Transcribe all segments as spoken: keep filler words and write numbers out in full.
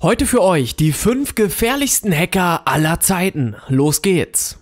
Heute für euch die fünf gefährlichsten Hacker aller Zeiten. Los geht's!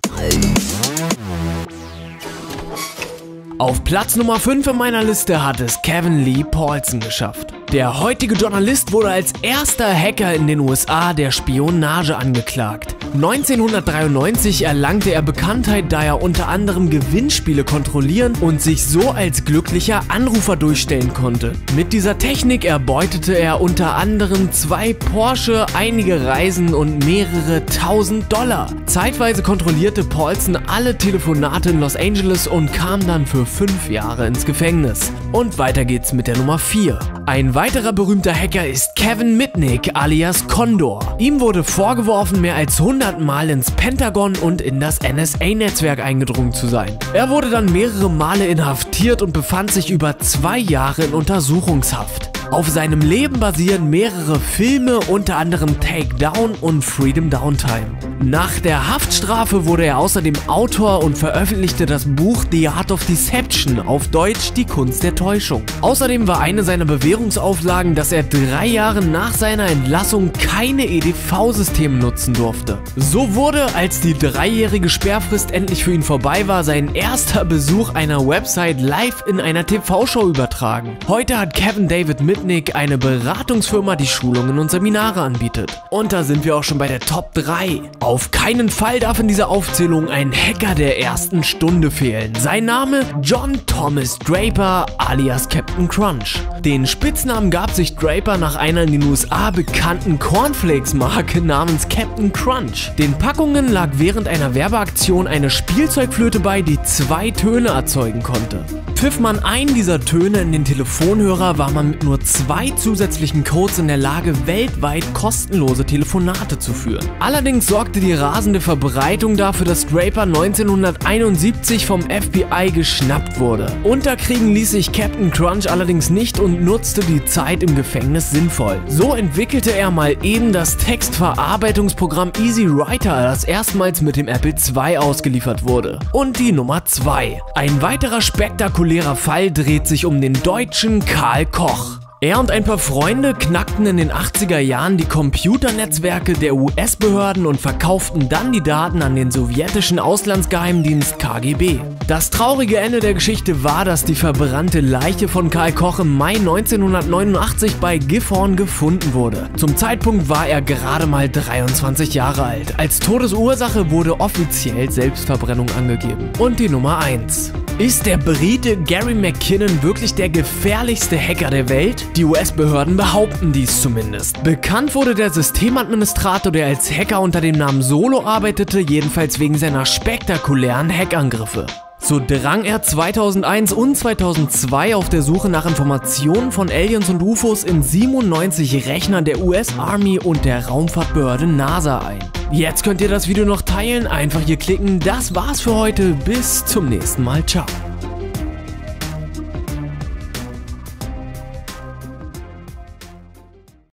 Auf Platz Nummer fünf in meiner Liste hat es Kevin Lee Poulsen geschafft. Der heutige Journalist wurde als erster Hacker in den U S A der Spionage angeklagt. neunzehnhundertdreiundneunzig erlangte er Bekanntheit, da er unter anderem Gewinnspiele kontrollieren und sich so als glücklicher Anrufer durchstellen konnte. Mit dieser Technik erbeutete er unter anderem zwei Porsche, einige Reisen und mehrere tausend Dollar. Zeitweise kontrollierte Poulsen alle Telefonate in Los Angeles und kam dann für fünf Jahre ins Gefängnis. Und weiter geht's mit der Nummer vier. Ein weiterer berühmter Hacker ist Kevin Mitnick alias Condor. Ihm wurde vorgeworfen, mehr als hundert Mal ins Pentagon und in das N S A-Netzwerk eingedrungen zu sein. Er wurde dann mehrere Male inhaftiert und befand sich über zwei Jahre in Untersuchungshaft. Auf seinem Leben basieren mehrere Filme, unter anderem Takedown und Freedom Downtime. Nach der Haftstrafe wurde er außerdem Autor und veröffentlichte das Buch The Art of Deception, auf Deutsch die Kunst der Täuschung. Außerdem war eine seiner Bewährungsauflagen, dass er drei Jahre nach seiner Entlassung keine E D V-Systeme nutzen durfte. So wurde, als die dreijährige Sperrfrist endlich für ihn vorbei war, sein erster Besuch einer Website live in einer T V-Show übertragen. Heute hat Kevin David mit eine Beratungsfirma, die Schulungen und Seminare anbietet. Und da sind wir auch schon bei der Top drei. Auf keinen Fall darf in dieser Aufzählung ein Hacker der ersten Stunde fehlen. Sein Name John Thomas Draper alias Captain Crunch. Den Spitznamen gab sich Draper nach einer in den U S A bekannten Cornflakes-Marke namens Captain Crunch. Den Packungen lag während einer Werbeaktion eine Spielzeugflöte bei, die zwei Töne erzeugen konnte. Pfiff man einen dieser Töne in den Telefonhörer, war man mit nur zwei zusätzlichen Codes in der Lage, weltweit kostenlose Telefonate zu führen. Allerdings sorgte die rasende Verbreitung dafür, dass Draper neunzehnhunderteinundsiebzig vom F B I geschnappt wurde. Unterkriegen ließ sich Captain Crunch allerdings nicht und nutzte die Zeit im Gefängnis sinnvoll. So entwickelte er mal eben das Textverarbeitungsprogramm Easy Writer, das erstmals mit dem Apple zwei ausgeliefert wurde. Und die Nummer zwei. Ein weiterer spektakulärer Populärer Fall dreht sich um den deutschen Karl Koch. Er und ein paar Freunde knackten in den achtziger Jahren die Computernetzwerke der U S-Behörden und verkauften dann die Daten an den sowjetischen Auslandsgeheimdienst K G B. Das traurige Ende der Geschichte war, dass die verbrannte Leiche von Karl Koch im Mai neunzehnhundertneunundachtzig bei Gifhorn gefunden wurde. Zum Zeitpunkt war er gerade mal dreiundzwanzig Jahre alt. Als Todesursache wurde offiziell Selbstverbrennung angegeben. Und die Nummer eins. Ist der Brite Gary McKinnon wirklich der gefährlichste Hacker der Welt? Die U S-Behörden behaupten dies zumindest. Bekannt wurde der Systemadministrator, der als Hacker unter dem Namen Solo arbeitete, jedenfalls wegen seiner spektakulären Hackangriffe. So drang er zweitausendeins und zweitausendzwei auf der Suche nach Informationen von Aliens und U F Os in siebenundneunzig Rechnern der U S-Army und der Raumfahrtbehörde NASA ein. Jetzt könnt ihr das Video noch teilen, einfach hier klicken. Das war's für heute, bis zum nächsten Mal, ciao.